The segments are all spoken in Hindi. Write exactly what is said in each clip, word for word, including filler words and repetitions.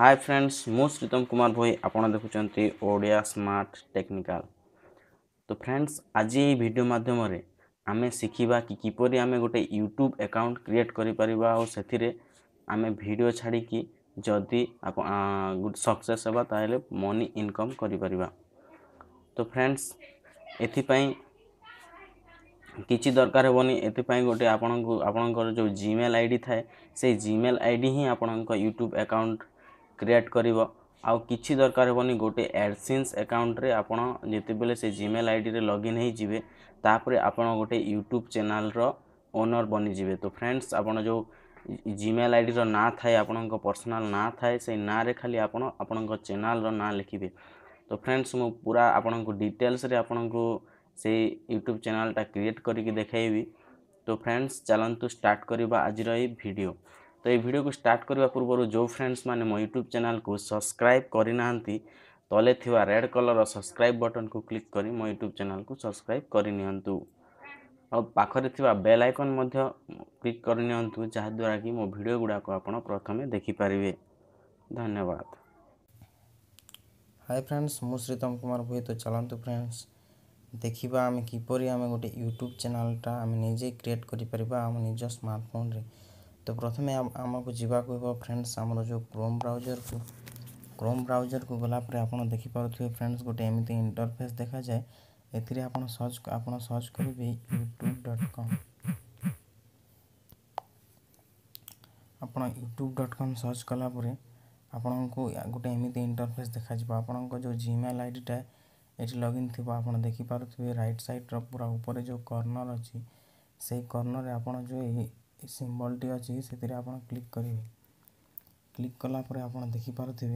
हाय फ्रेंड्स मु श्रीतम कुमार भोई आपण देखुचंती ओडिया स्मार्ट टेक्निकल। तो फ्रेंड्स आज ये वीडियो माध्यम रे आमे सिखिबा कि किपरि आमे गोटे YouTube अकाउंट क्रिएट करि परिबा और सेथिरे आमे वीडियो छाड़ी कि जदी गुड सक्सेस हेबा ताले मनी इनकम करि परिबा। तो फ्रेंड्स एथि पई किछि दरकार हेबोनी, एथि पई गोटे आपण आपण कर जो जीमेल आईडी थाए से जीमेल आईडी ही आपण को YouTube अकाउंट क्रिएट करिवो। आ किछि दरकार हेबोनी, गोटे एडसेंस अकाउंट रे आपण जेते बेले से जीमेल आईडी रे लॉगिन हे जिवे तापरे आपण गोटे YouTube चैनल रो ओनर बनि जिवे। तो फ्रेंड्स आपण जो जीमेल आईडी रो ना थाए, आपण को पर्सनल ना थाए, से ना रे खाली आपण आपण को चैनल रो ना लिखिबे। तो फ्रेंड्स मु पूरा आपण को डिटेल्स रे आपण को से YouTube चैनल टा क्रिएट करके देखाइबी। तो फ्रेंड्स चलंतु स्टार्ट करबा आज रो ए वीडियो। तो ए वीडियो को स्टार्ट करबा पूर्व जो फ्रेंड्स माने मो YouTube चैनल को सब्सक्राइब करि नाहंती तले थिवा रेड कलर रो सब्सक्राइब बटन को क्लिक करी मो YouTube चैनल को सब्सक्राइब करि नियंतु और पाखरे थिवा बेल आइकन मध्य क्लिक करि नियंतु जहा द्वारा कि मो वीडियो गुडा को आपण प्रथमे देखि परिबे। धन्यवाद। हाय फ्रेंड्स मु श्रीतम कुमार भोई। तो चलंतु फ्रेंड्स देखिबा आम किपरि आम गोटे यूट्यूब चैनल टा आम निजे क्रिएट करि परबा आम निज स्मार्टफोन रे। तो प्रथम आम को जीवा को फ्रेंड्स हमरो जो क्रोम ब्राउजर को क्रोम ब्राउजर को गला पर आपण देखि पारथि फ्रेंड्स गोटे एमिति इंटरफेस देखा जाए। एथिरे आपण सर्च आपण सर्च करबे youtube डॉट com आपण youtube डॉट com सर्च कला परे आपण को गोटे एमिति इंटरफेस देखा जबा। आपण को जो जीमेल आईडी टा एट लॉगिन थी आपन देखि पारथि राइट साइड रो पूरा ऊपर जो कॉर्नर अछि से कॉर्नर रे आपण जो ए सिंबल टी अछि सेतिरे आपण क्लिक करिवे। क्लिक कला पर आपण देखि पारथि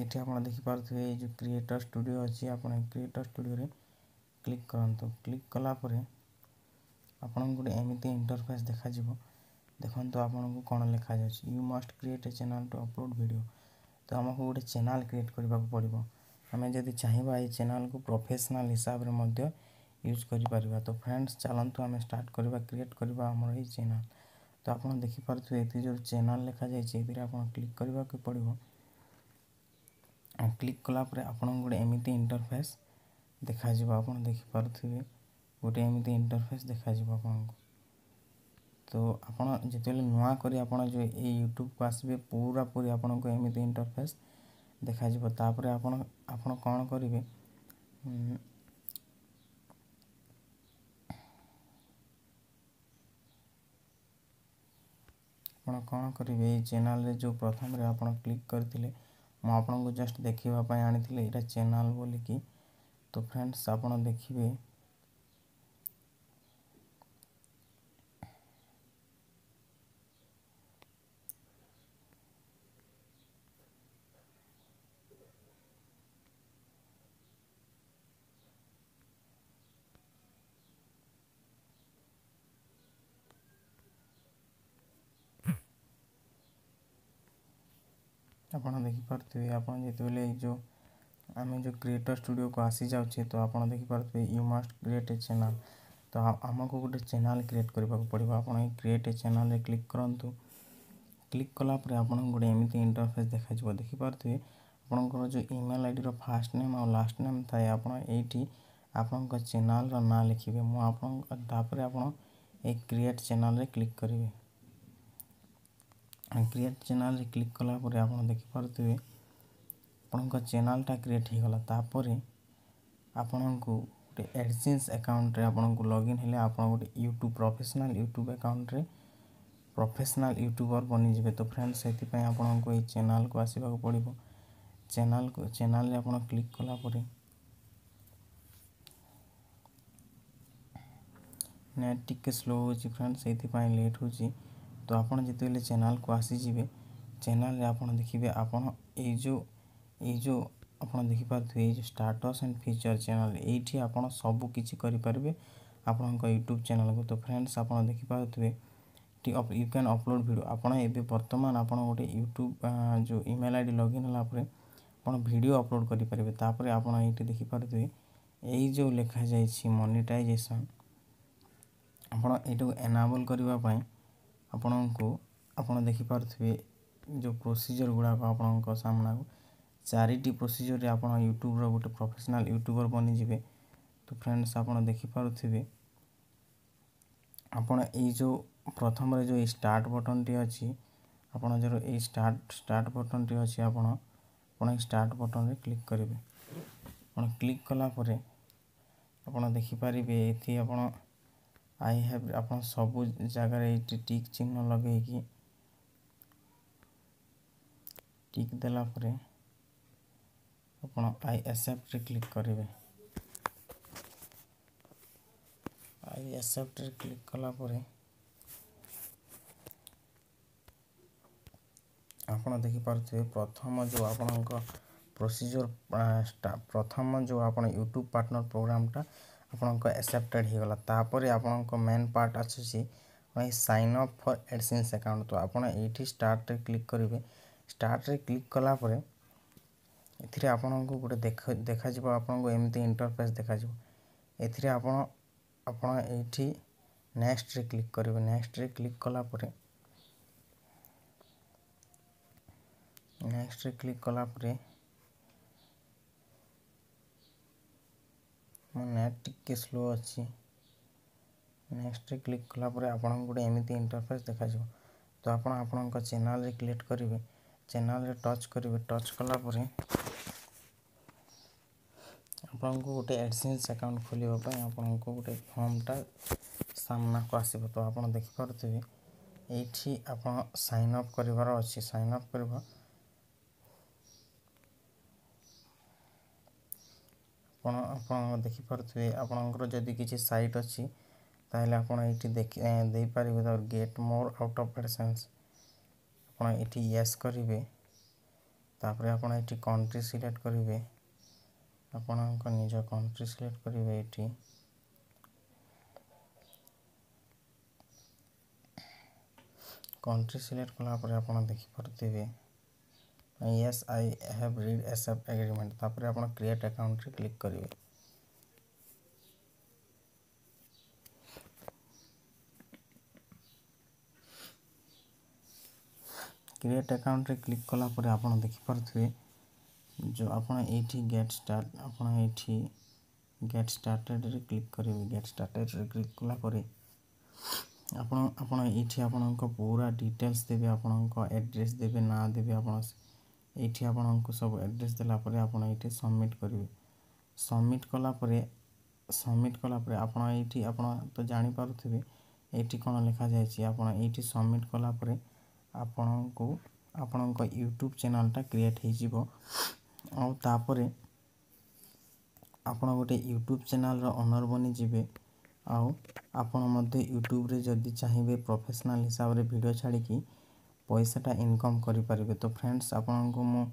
एठी आपण देखि पारथि जो क्रिएटर स्टूडियो अछि आपण क्रिएटर स्टूडियो रे क्लिक करंतु। क्लिक कला पर आपण गुडी एमिति इंटरफेस देखा जिवो। देखंतु आपण को कोन लेखा जाछि you must create a channel to upload video. तो हमको गोटे चैनल क्रिएट करबा को पड़िबो। हमें जदी चाहिबा ए चैनल को प्रोफेशनल हिसाब रे मध्य यूज करि परबा। तो फ्रेंड्स चलंतु हमें स्टार्ट करबा क्रिएट करबा हमर ए चैनल। तो आपन देखि परथु एथि जो चैनल लेखा जाय छै एथि आपन क्लिक करबा को पड़िबो। क्लिक कला पर आपन गोटे एमिति इंटरफेस देखा जिवो। आपन देखि परथु गोटे एमिति इंटरफेस देखा जिवो आपन को। तो आपण जेतेले नुवा करी आपण जो ए YouTube को आसीबे पूरा पूरी आपण को एमिति इंटरफेस देखा जिवो। तापर आपण आपण कोन करिवे आपण कोन करिवे ए चैनल रे जो प्रथम रे आपण क्लिक करथिले म आपण को जस्ट देखिबा पय आनिथिले एटा चैनल बोली कि। तो फ्रेंड्स आपण देखिबे आपण देखि पारथि आपण जेतेले जो आमे जो क्रिएटर स्टूडियो को आसी जाउ छे। तो आपण देखि पारथि you must create a channel. तो हमको गोटे चैनल क्रिएट करबा को पड़िबो। आपण क्रिएट ए चैनल रे क्लिक करंतु। क्लिक कला पर आपण गोटे एमिति इंटरफेस देखा जिवो। देखि पारथि आपण को जो ईमेल आईडी रो फर्स्ट नेम और लास्ट नेम थाए आपण एठी आपण को चैनल रो नाम लिखिबे। मु आपण तापर आपण ए क्रिएट चैनल रे क्लिक करिवे। क्रिएट चैनल रे क्लिक कला पर आपण देखि पारथि आपण को चैनल टा क्रिएट हे गला। तापर आपण को गोटे एडसेंस अकाउंट रे आपण को लॉगिन हेले आपण गोटे YouTube प्रोफेशनल YouTube अकाउंट रे प्रोफेशनल यूट्यूबर बनि जिवे। तो फ्रेंड्स सेति पय आपण को ए चैनल को आसीबा को पड़िबो। चैनल को चैनल रे आपण क्लिक कला पर नेट टिके स्लो हो छि फ्रेंड्स सेति पय लेट हो छि। तो आपण जेतेले चैनल को आसी जिवे चैनल रे आपण देखिबे आपण ए जो ए जो आपण देखि पारथु ए जो स्टेटस एंड फीचर चैनल एठी आपण सब किछि करि परबे आपण को YouTube चैनल को। तो फ्रेंड्स आपण देखि पारथु टी अप यू कैन अपलोड वीडियो। आपण एबे वर्तमान आपण गोटे YouTube जो ईमेल आईडी लॉगिन होला परे आपण वीडियो अपलोड करि परबे। तापर आपण एठी देखि पारथु ए जो लेखा जाय छि मोनेटाइजेशन आपण एटो एनेबल करबा पय आपण को आपण देखि पारथुवे जो प्रोसीजर गुड़ाक आपन सामना को चारिटी प्रोसीजर रे आपन यूट्यूब रो गोटे प्रोफेशनल यूट्यूबर बनि जिवे। तो फ्रेंड्स आपन देखि पारुथिबे आपन ए जो प्रथम रे जो स्टार्ट बटन टी अछि आपन जो ए स्टार्ट स्टार्ट बटन टी अछि आपन आपन स्टार्ट बटन रे क्लिक करिवे। आपन क्लिक कला परे आपन देखि परिबे एथि आपन आई हैव आपन सब जगह रे टिक चिन्ह लगे कि टिक देला परे अपन आई एक्सेप्ट रे क्लिक करिवे। आई एक्सेप्ट रे क्लिक कला परे आपण देखि पारथि प्रथम जो आपण को प्रोसीजर प्रथम जो आपण YouTube पार्टनर प्रोग्राम टा आपण को एक्सेप्टेड हे गला। तापर आपण को मेन पार्ट अछि वही sign up for AdSense account. तो आपण एठी स्टार्ट रे क्लिक करिवे। स्टार्ट रे क्लिक कला परे एथिरे आपण को गोटे देखा देखा जिवो आपण को एमते इंटरफेस देखा जिवो। एथिरे आपण आपण एठी नेक्स्ट रे क्लिक करिवे। नेक्स्ट रे क्लिक कला परे नेक्स्ट रे क्लिक कला परे मो नेट टिके स्लो अछि। नेक्स्ट रे क्लिक कला परे आपण को गोटे एमते इंटरफेस देखा जिवो। तो आपण आपण को चैनल रे क्रिएट करिवे। चैनल रे टच करिवे। टच कला परे आपन को गोटे एडसेंस अकाउंट खोलिबा पय आपन को गोटे फॉर्म टा सामना को आसीबो। तो आपन देखि परथि एठी आपन साइन अप करिवार अछि। साइन अप करबा आपन आपन देखि परथि आपनकर जदि किछि साइट अछि ताहले आपन एठी देखि देई परिबे। तो get more out of AdSense आपण एठी यस करिवे। तापर आपण एठी कंट्री सिलेक्ट करिवे। आपण को निज कंट्री सिलेक्ट करिवे। एठी कंट्री सिलेक्ट कला पर आपण देखि परथिबे yes I have read accept agreement. तापर आपण क्रिएट अकाउंट रे क्लिक करिवे। क्रिएट अकाउंट रे क्लिक कला परे आपण देखि परथुए जो आपण एठी गेट स्टार्ट आपण एठी गेट स्टार्टेड रे क्लिक करिवे। गेट स्टार्टेड रे क्लिक कला परे आपण आपण एठी आपण को पूरा डिटेल्स देबे। आपण को एड्रेस देबे ना देबे आपण एठी आपण को सब एड्रेस देला परे आपण एठी सबमिट करिवे। सबमिट कला परे सबमिट कला परे आपण एठी आपण तो जानि पारुथिबे एठी कोन लिखा जाय छी। आपण एठी सबमिट कला परे आपण को आपण को YouTube चैनल टा क्रिएट हे जीवो। और तापर आपण गोटे YouTube चैनल रो ओनर बनि जिवे। आउ आपण मध्ये YouTube रे जदी चाहिबे प्रोफेशनल हिसाब रे वीडियो छाड़ी की पैसा टा इनकम करि परिबे। तो फ्रेंड्स आपण को मो